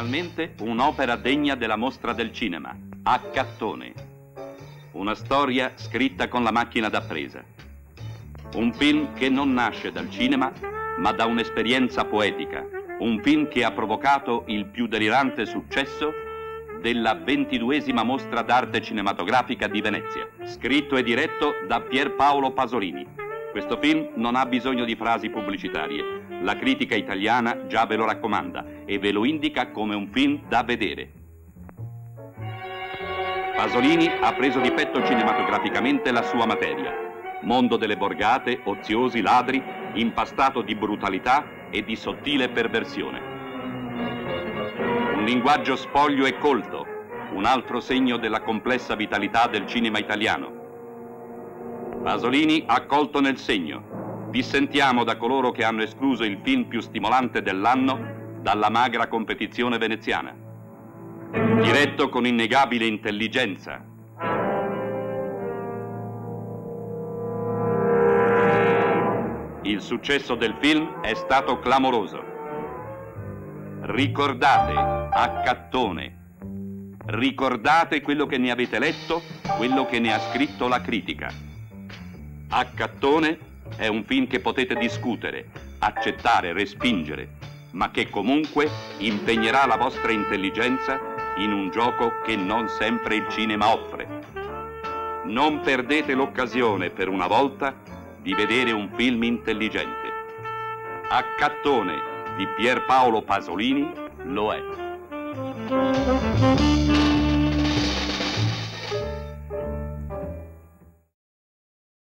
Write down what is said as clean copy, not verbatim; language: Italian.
finalmente un'opera degna della mostra del cinema, Accattone. Una storia scritta con la macchina da presa. Un film che non nasce dal cinema, ma da un'esperienza poetica. Un film che ha provocato il più delirante successo della 22ª mostra d'arte cinematografica di Venezia. Scritto e diretto da Pier Paolo Pasolini. Questo film non ha bisogno di frasi pubblicitarie. La critica italiana già ve lo raccomanda e ve lo indica come un film da vedere. Pasolini ha preso di petto cinematograficamente la sua materia. Mondo delle borgate, oziosi, ladri, impastato di brutalità e di sottile perversione. Un linguaggio spoglio e colto, un altro segno della complessa vitalità del cinema italiano. Pasolini ha colto nel segno. Dissentiamo da coloro che hanno escluso il film più stimolante dell'anno dalla magra competizione veneziana. Diretto con innegabile intelligenza. Il successo del film è stato clamoroso. Ricordate Accattone. Ricordate quello che ne avete letto, quello che ne ha scritto la critica. Accattone è un film che potete discutere, accettare, respingere, ma che comunque impegnerà la vostra intelligenza in un gioco che non sempre il cinema offre. Non perdete l'occasione, per una volta, di vedere un film intelligente. Accattone di Pier Paolo Pasolini lo è.